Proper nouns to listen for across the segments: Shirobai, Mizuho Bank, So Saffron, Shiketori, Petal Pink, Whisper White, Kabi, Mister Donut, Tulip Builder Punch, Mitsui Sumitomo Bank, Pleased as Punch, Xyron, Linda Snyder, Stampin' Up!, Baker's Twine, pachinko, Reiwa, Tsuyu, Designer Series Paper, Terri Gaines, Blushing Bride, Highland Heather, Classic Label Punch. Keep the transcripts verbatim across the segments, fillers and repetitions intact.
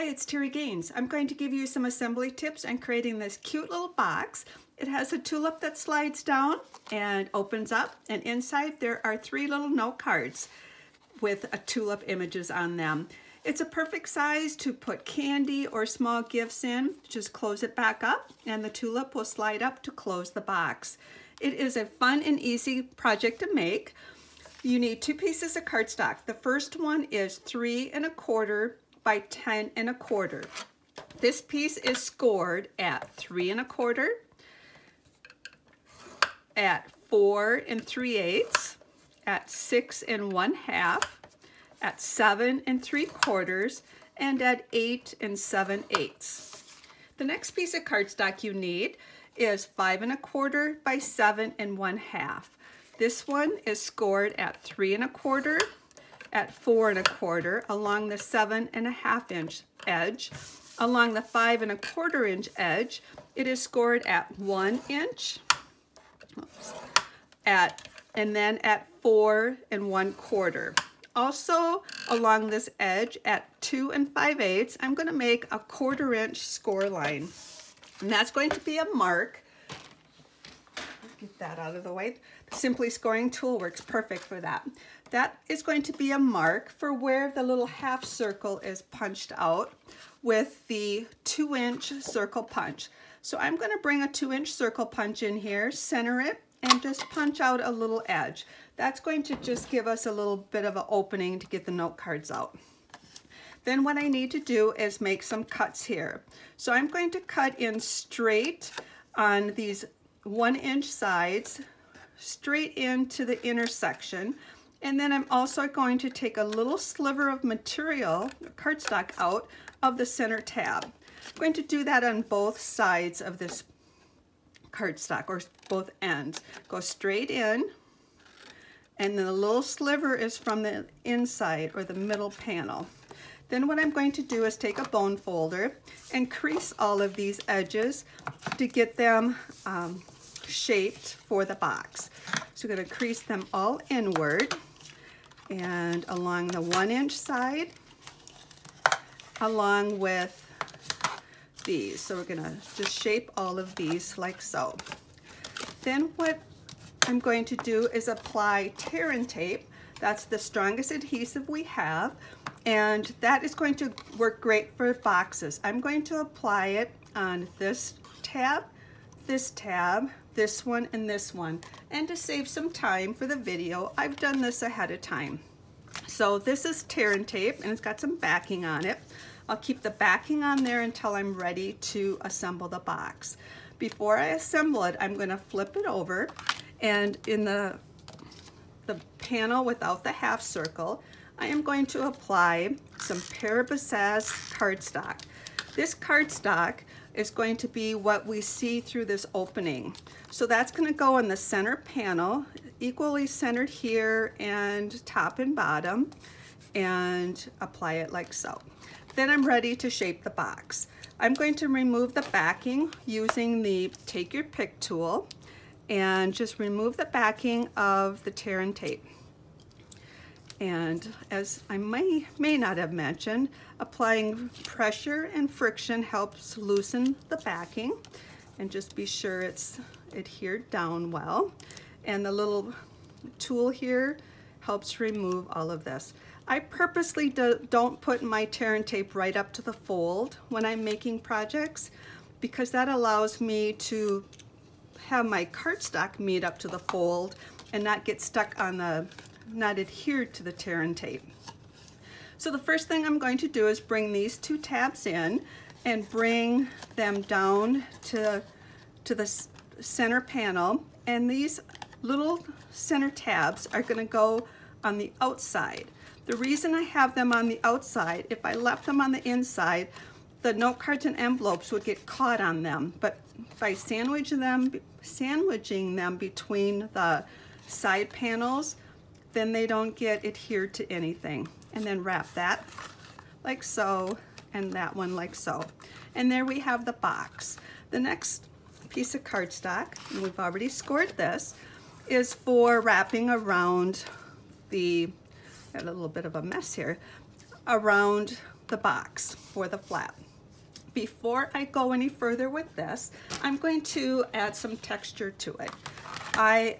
Hi, it's Terri Gaines. I'm going to give you some assembly tips on creating this cute little box. It has a tulip that slides down and opens up, and inside there are three little note cards with a tulip images on them. It's a perfect size to put candy or small gifts in. Just close it back up and the tulip will slide up to close the box. It is a fun and easy project to make. You need two pieces of cardstock. The first one is three and a quarter by ten and a quarter. This piece is scored at three and a quarter, at four and three eighths, at six and one half, at seven and three quarters, and at eight and seven eighths. The next piece of cardstock you need is five and a quarter by seven and one half. This one is scored at three and a quarter, at four and a quarter, along the seven and a half inch edge. Along the five and a quarter inch edge, it is scored at one inch, oops, at, and then at four and one quarter. Also along this edge at two and five eighths, I'm gonna make a quarter inch score line. And that's going to be a mark. Get that out of the way. The Simply Scoring tool works perfect for that. That is going to be a mark for where the little half circle is punched out with the two inch circle punch. So I'm going to bring a two inch circle punch in here, center it, and just punch out a little edge. That's going to just give us a little bit of an opening to get the note cards out. Then what I need to do is make some cuts here. So I'm going to cut in straight on these one inch sides, straight into the intersection, and then I'm also going to take a little sliver of material, cardstock, out of the center tab. I'm going to do that on both sides of this cardstock, or both ends. Go straight in, and then the little sliver is from the inside, or the middle panel. Then what I'm going to do is take a bone folder and crease all of these edges to get them um, shaped for the box. So we're going to crease them all inward and along the one inch side, along with these. So we're going to just shape all of these like so. Then what I'm going to do is apply tear and tape. That's the strongest adhesive we have, and that is going to work great for boxes. I'm going to apply it on this tab, this tab, this one, and this one. And to save some time for the video, I've done this ahead of time. So this is Tear and Tape, and it's got some backing on it. I'll keep the backing on there until I'm ready to assemble the box. Before I assemble it, I'm going to flip it over, and in the, the panel without the half circle, I am going to apply some Parabesaz cardstock. This cardstock is going to be what we see through this opening. So that's going to go on the center panel, equally centered here and top and bottom, and apply it like so. Then I'm ready to shape the box. I'm going to remove the backing using the Take Your Pick tool, and just remove the backing of the tear and tape. And as I may, may not have mentioned, applying pressure and friction helps loosen the backing, and just be sure it's adhered down well. And the little tool here helps remove all of this. I purposely do, don't put my tear and tape right up to the fold when I'm making projects, because that allows me to have my cardstock meet up to the fold and not get stuck on the not adhered to the tear and tape. So the first thing I'm going to do is bring these two tabs in and bring them down to, to the center panel, and these little center tabs are going to go on the outside. The reason I have them on the outside, if I left them on the inside, the note cards and envelopes would get caught on them, but by sandwiching them, sandwiching them between the side panels, then they don't get adhered to anything. And then wrap that like so, and that one like so. And there we have the box. The next piece of cardstock, and we've already scored this, is for wrapping around the, got a little bit of a mess here, around the box or the flap. Before I go any further with this, I'm going to add some texture to it. I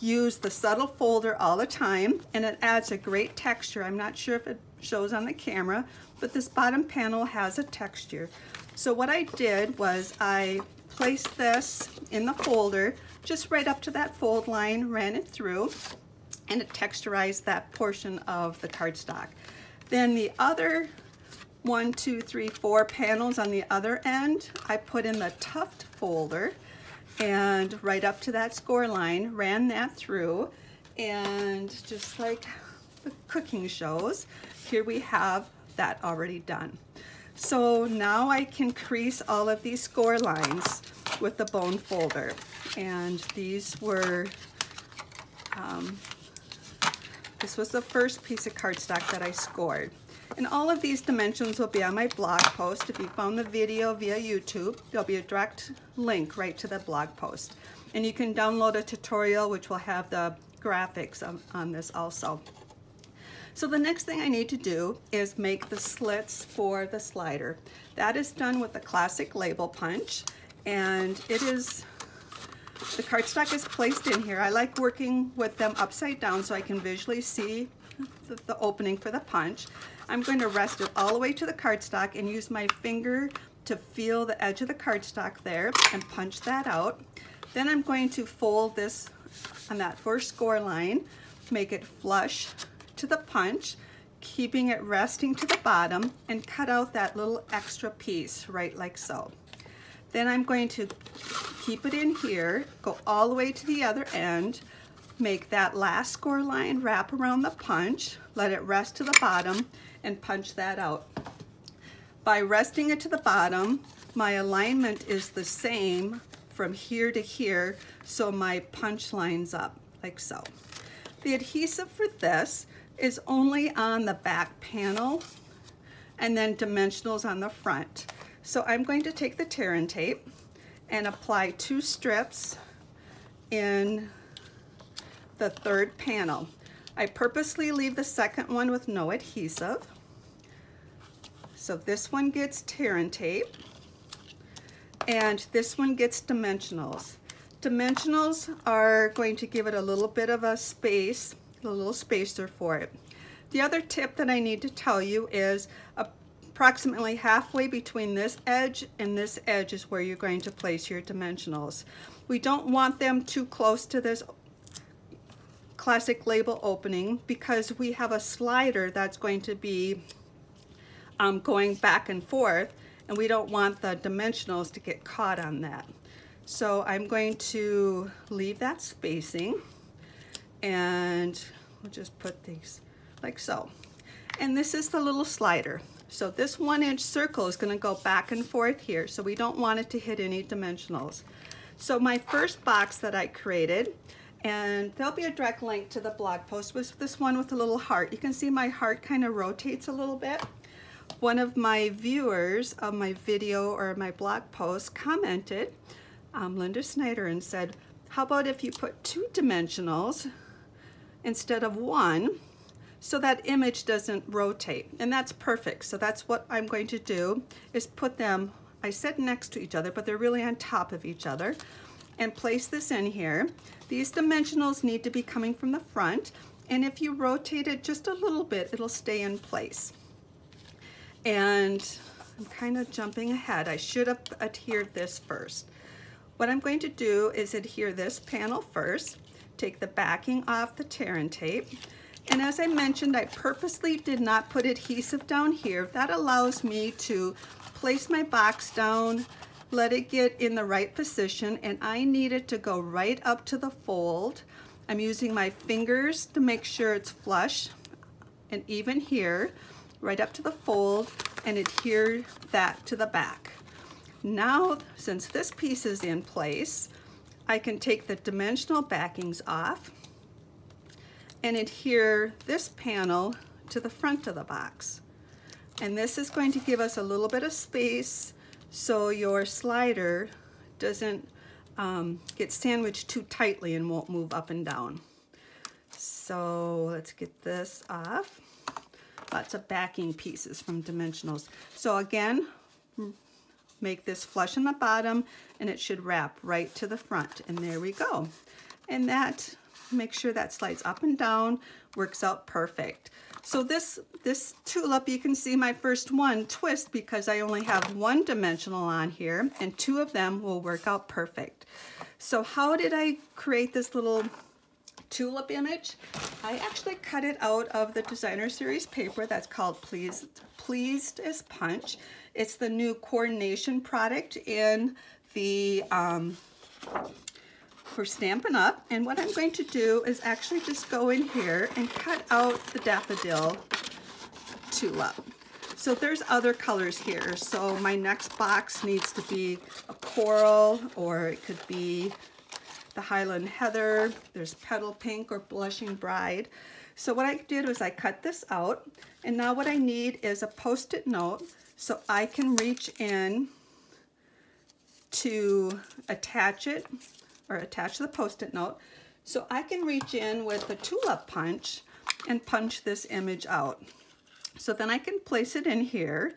use the subtle folder all the time, and it adds a great texture. I'm not sure if it shows on the camera, but this bottom panel has a texture. So what I did was I placed this in the folder, just right up to that fold line, ran it through, and it texturized that portion of the cardstock. Then the other one, two, three, four panels on the other end, I put in the tuft folder and right up to that score line, ran that through, and just like the cooking shows, here we have that already done. So now I can crease all of these score lines with the bone folder, and these were, um, this was the first piece of cardstock that I scored. And all of these dimensions will be on my blog post. If you found the video via YouTube, there'll be a direct link right to the blog post. And you can download a tutorial which will have the graphics on, on this also. So the next thing I need to do is make the slits for the slider. That is done with the Classic Label Punch. And it is, the cardstock is placed in here. I like working with them upside down so I can visually see the, the opening for the punch. I'm going to rest it all the way to the cardstock and use my finger to feel the edge of the cardstock there and punch that out. Then I'm going to fold this on that first score line, make it flush to the punch, keeping it resting to the bottom, and cut out that little extra piece, right like so. Then I'm going to keep it in here, go all the way to the other end, make that last score line wrap around the punch, let it rest to the bottom, and punch that out. By resting it to the bottom, my alignment is the same from here to here, so my punch lines up like so. The adhesive for this is only on the back panel and then dimensionals on the front. So I'm going to take the Tear-In tape and apply two strips in the third panel. I purposely leave the second one with no adhesive. So this one gets Tear-In tape and this one gets dimensionals. Dimensionals are going to give it a little bit of a space, a little spacer for it. The other tip that I need to tell you is approximately halfway between this edge and this edge is where you're going to place your dimensionals. We don't want them too close to this Classic Label opening because we have a slider that's going to be um, going back and forth, and we don't want the dimensionals to get caught on that. So I'm going to leave that spacing and we'll just put these like so. And this is the little slider. So this one inch circle is going to go back and forth here, so we don't want it to hit any dimensionals. So my first box that I created, and there'll be a direct link to the blog post, was this one with a little heart. You can see my heart kind of rotates a little bit. One of my viewers of my video or my blog post commented, um, Linda Snyder, and said, how about if you put two dimensionals instead of one so that image doesn't rotate? And that's perfect. So that's what I'm going to do, is put them, I said next to each other, but they're really on top of each other, and place this in here. These dimensionals need to be coming from the front, and if you rotate it just a little bit, it'll stay in place. And I'm kind of jumping ahead. I should have adhered this first. What I'm going to do is adhere this panel first, take the backing off the Tear-In tape, and as I mentioned, I purposely did not put adhesive down here. That allows me to place my box down, let it get in the right position, and I need it to go right up to the fold. I'm using my fingers to make sure it's flush and even here, right up to the fold, and adhere that to the back. Now, since this piece is in place, I can take the dimensional backings off and adhere this panel to the front of the box. And this is going to give us a little bit of space so your slider doesn't um, get sandwiched too tightly and won't move up and down. So let's get this off. lots of backing pieces from Dimensionals. So again, make this flush on the bottom and it should wrap right to the front. And there we go. And that, make sure that slides up and down, works out perfect. So this, this tulip, you can see my first one twist because I only have one dimensional on here and two of them will work out perfect. So how did I create this little tulip image? I actually cut it out of the Designer Series paper that's called Pleased, Pleased as Punch. It's the new coordination product in the, um, for Stampin' Up! And what I'm going to do is actually just go in here and cut out the daffodil tulip. So there's other colors here. So my next box needs to be a coral, or it could be the Highland Heather. There's Petal Pink or Blushing Bride. So what I did was I cut this out, and now what I need is a Post-it note so I can reach in to attach it, or attach the Post-it note, so I can reach in with the tulip punch and punch this image out. So then I can place it in here.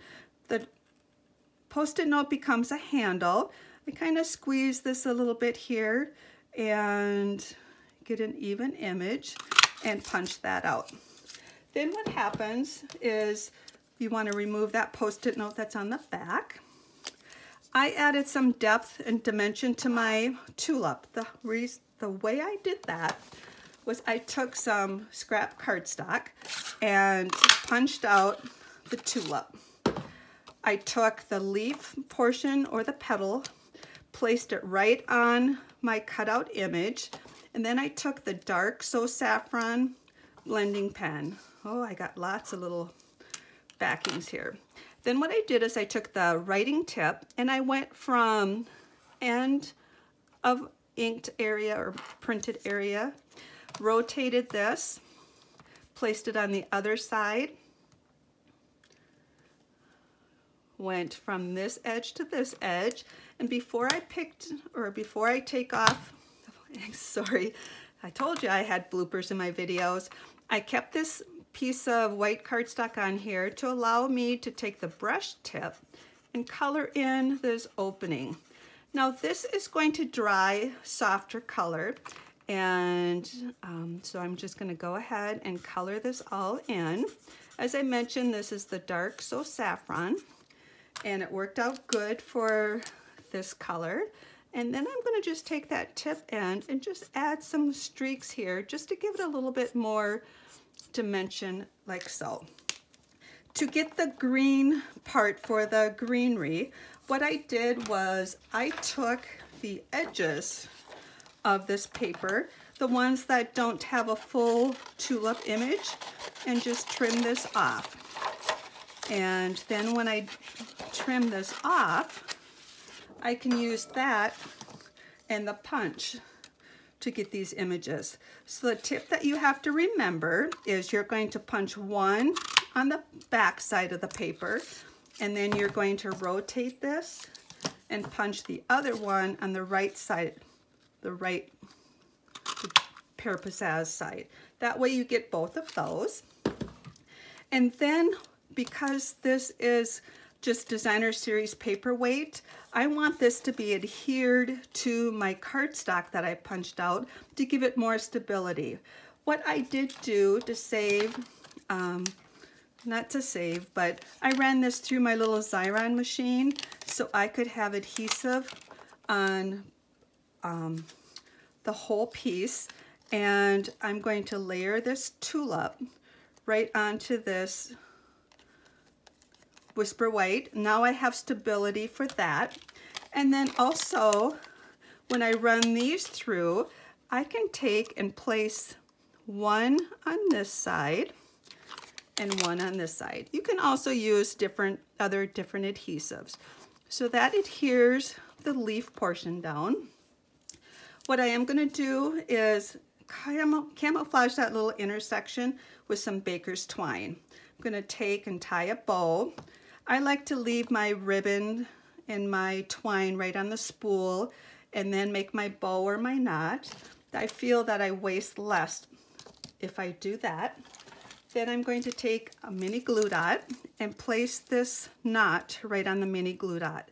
The Post-it note becomes a handle. I kind of squeeze this a little bit here and get an even image and punch that out. Then what happens is you want to remove that Post-it note that's on the back. I added some depth and dimension to my tulip. The, reason, the way I did that was I took some scrap cardstock and punched out the tulip. I took the leaf portion or the petal, placed it right on my cutout image, and then I took the dark So Saffron blending pen. Oh, I got lots of little backings here. Then what I did is I took the writing tip and I went from end of inked area or printed area, rotated this, placed it on the other side, went from this edge to this edge, and before I picked, or before I take off, sorry, I told you I had bloopers in my videos, I kept this piece of white cardstock on here to allow me to take the brush tip and color in this opening. Now this is going to dry softer color, and um, so I'm just going to go ahead and color this all in. As I mentioned, this is the dark So Saffron, and it worked out good for this color. And then I'm going to just take that tip end and just add some streaks here just to give it a little bit more dimension, like so. To get the green part for the greenery, what I did was I took the edges of this paper, the ones that don't have a full tulip image, and just trim this off. And then when I trim this off, I can use that and the punch to get these images. So the tip that you have to remember is you're going to punch one on the back side of the paper, and then you're going to rotate this and punch the other one on the right side, the right Pear Pizzazz side. That way you get both of those. And then because this is just Designer Series paperweight, I want this to be adhered to my cardstock that I punched out to give it more stability. What I did do to save, um, not to save, but I ran this through my little Xyron machine so I could have adhesive on um, the whole piece. And I'm going to layer this tulip right onto this Whisper White. Now I have stability for that. And then also, when I run these through, I can take and place one on this side and one on this side. You can also use different other different adhesives. So that adheres the leaf portion down. What I am going to do is cam camouflage that little intersection with some Baker's Twine. I'm going to take and tie a bow. I like to leave my ribbon and my twine right on the spool and then make my bow or my knot. I feel that I waste less if I do that. Then I'm going to take a mini glue dot and place this knot right on the mini glue dot.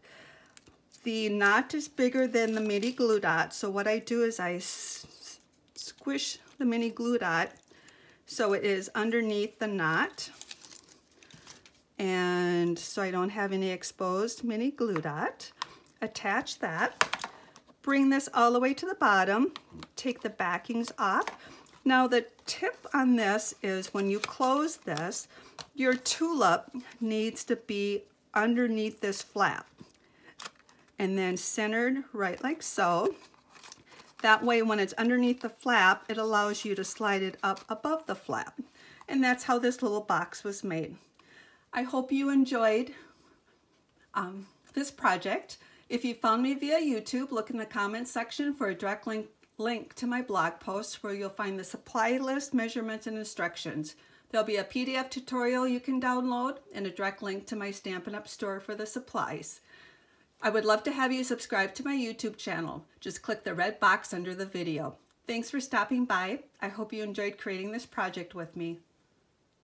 The knot is bigger than the mini glue dot, so what I do is I s squish the mini glue dot so it is underneath the knot, and so I don't have any exposed mini glue dot. Attach that, bring this all the way to the bottom, take the backings off. Now the tip on this is when you close this, your tulip needs to be underneath this flap and then centered right like so. That way when it's underneath the flap, it allows you to slide it up above the flap. And that's how this little box was made. I hope you enjoyed um, this project. If you found me via YouTube, look in the comments section for a direct link link to my blog post where you'll find the supply list, measurements, and instructions. There'll be a P D F tutorial you can download and a direct link to my Stampin' Up! Store for the supplies. I would love to have you subscribe to my YouTube channel. Just click the red box under the video. Thanks for stopping by. I hope you enjoyed creating this project with me.